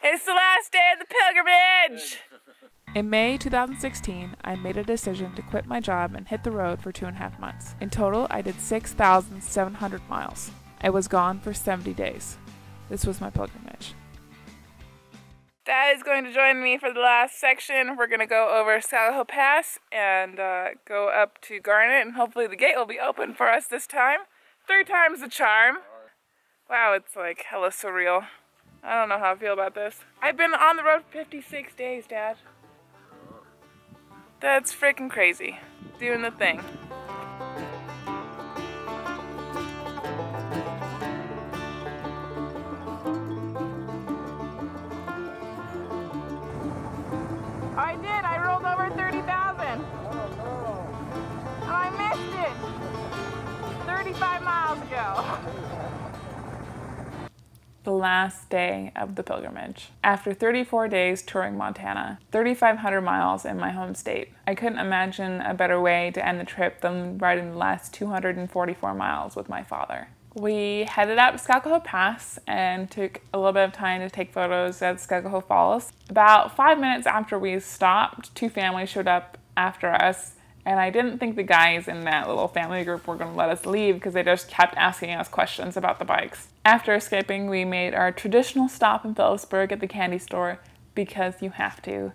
It's the last day of the pilgrimage! In May 2016, I made a decision to quit my job and hit the road for 2.5 months. In total, I did 6,700 miles. I was gone for 70 days. This was my pilgrimage. Dad is going to join me for the last section. We're going to go over Skalkaho Pass and go up to Garnet, and hopefully the gate will be open for us this time. 3 times the charm. Wow, it's like hella surreal. I don't know how I feel about this. I've been on the road for 56 days, Dad. That's freaking crazy. Doing the thing. I did. I rolled over 30,000. Oh, I missed it 35 miles ago. The last day of the pilgrimage. After 34 days touring Montana, 3,500 miles in my home state, I couldn't imagine a better way to end the trip than riding the last 244 miles with my father. We headed up Skalkaho Pass and took a little bit of time to take photos at Skalkaho Falls. About 5 minutes after we stopped, 2 families showed up after us, and I didn't think the guys in that little family group were going to let us leave because they just kept asking us questions about the bikes. After escaping, we made our traditional stop in Philipsburg at the candy store, because you have to.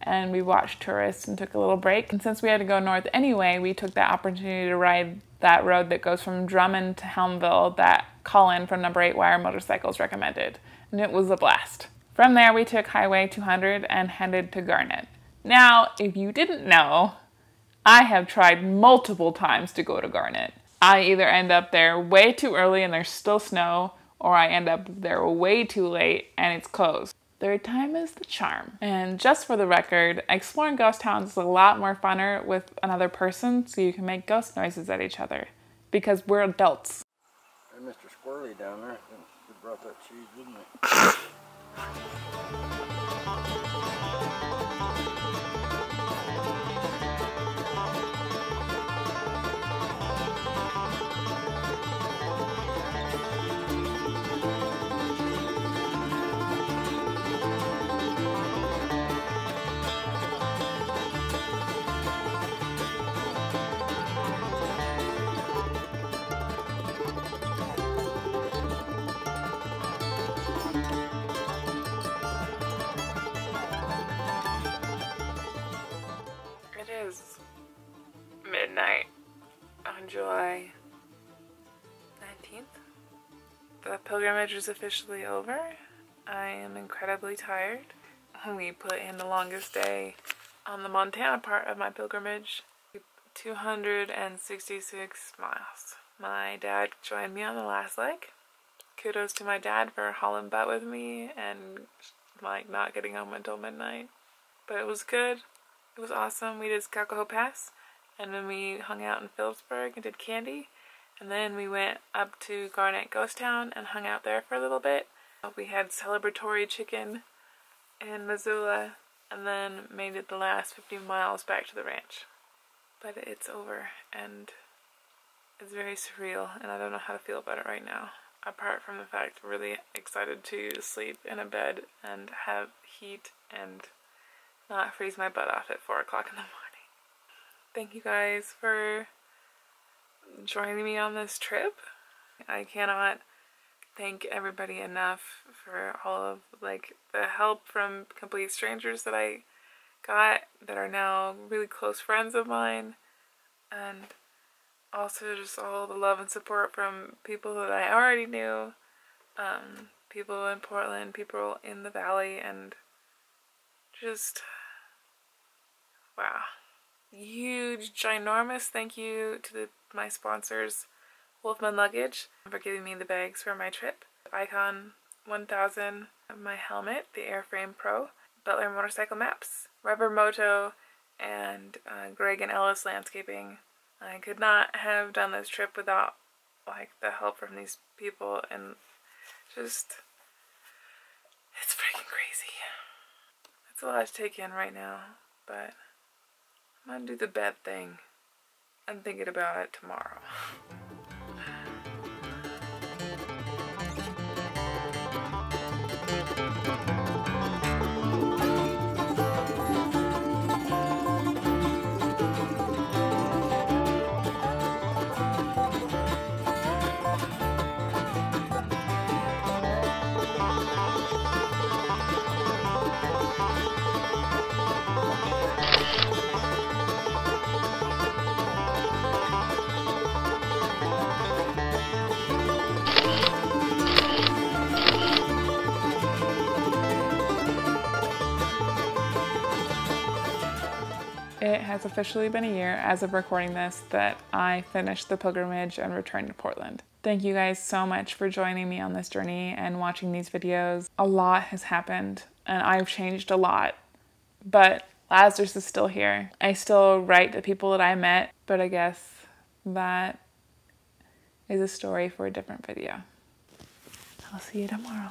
And we watched tourists and took a little break. And since we had to go north anyway, we took that opportunity to ride that road that goes from Drummond to Helmville that Colin from Number 8 Wire Motorcycles recommended. And it was a blast. From there, we took Highway 200 and headed to Garnet. Now, if you didn't know, I have tried multiple times to go to Garnet. I either end up there way too early and there's still snow, or I end up there way too late and it's closed. 3rd time is the charm. And just for the record, exploring ghost towns is a lot more funner with another person, so you can make ghost noises at each other, because we're adults. Hey, Mr. Squirrely down there, I think he brought that cheese, didn't he? Midnight on July 19th. The pilgrimage is officially over. I am incredibly tired. We put in the longest day on the Montana part of my pilgrimage, 266 miles. My dad joined me on the last leg. Kudos to my dad for hauling butt with me and like not getting home until midnight. But it was good. It was awesome. We did Skalkaho Pass, and then we hung out in Philipsburg and did candy, and then we went up to Garnet Ghost Town and hung out there for a little bit. We had celebratory chicken in Missoula, and then made it the last 50 miles back to the ranch. But it's over, and it's very surreal, and I don't know how to feel about it right now, apart from the fact I'm really excited to sleep in a bed and have heat and not freeze my butt off at 4 o'clock in the morning. Thank you guys for joining me on this trip. I cannot thank everybody enough for all of like the help from complete strangers that I got that are now really close friends of mine, and also just all the love and support from people that I already knew, people in Portland, people in the valley, and just wow. Huge, ginormous thank you to my sponsors, Wolfman Luggage, for giving me the bags for my trip, Icon 1000, my helmet, the Airframe Pro, Butler Motorcycle Maps, Rubber Moto, and Gregg & Ellis Landscaping. I could not have done this trip without like the help from these people, and just, it's freaking crazy. It's a lot to take in right now, but I'm gonna do the bad thing. I'm thinking about it tomorrow. It has officially been a year, as of recording this, that I finished the pilgrimage and returned to Portland. Thank you guys so much for joining me on this journey and watching these videos. A lot has happened, and I've changed a lot, but Lazarus is still here. I still write to people that I met, but I guess that is a story for a different video. I'll see you tomorrow.